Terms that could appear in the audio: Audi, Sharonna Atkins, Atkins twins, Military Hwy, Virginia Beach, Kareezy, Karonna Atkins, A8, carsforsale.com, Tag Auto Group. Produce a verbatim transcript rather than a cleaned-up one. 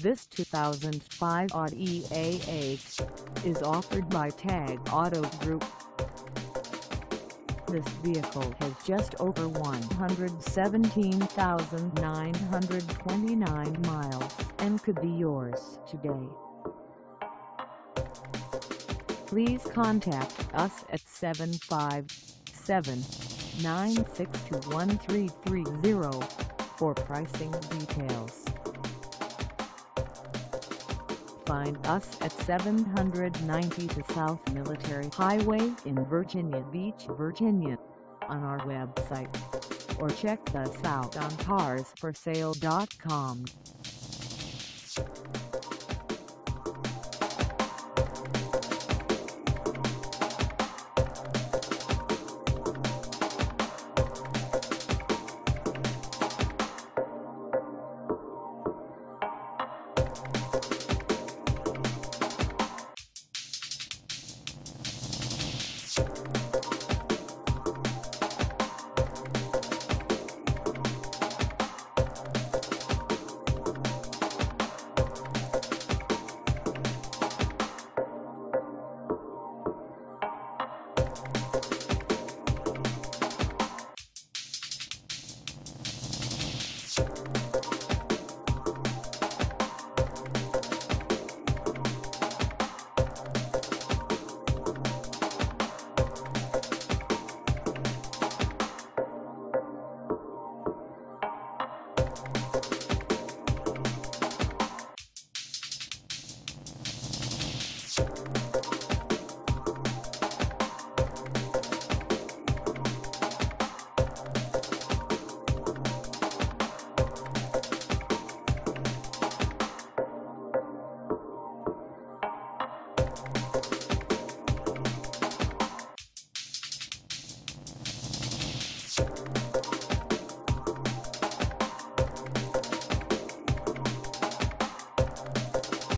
This two thousand five Audi A eight is offered by Tag Auto Group. This vehicle has just over one hundred seventeen thousand nine hundred twenty-nine miles and could be yours today. Please contact us at seven five seven, nine six two, one three three zero for pricing details. Find us at seven ninety-two South Military Highway in Virginia Beach, Virginia, on our website, or check us out on cars for sale dot com.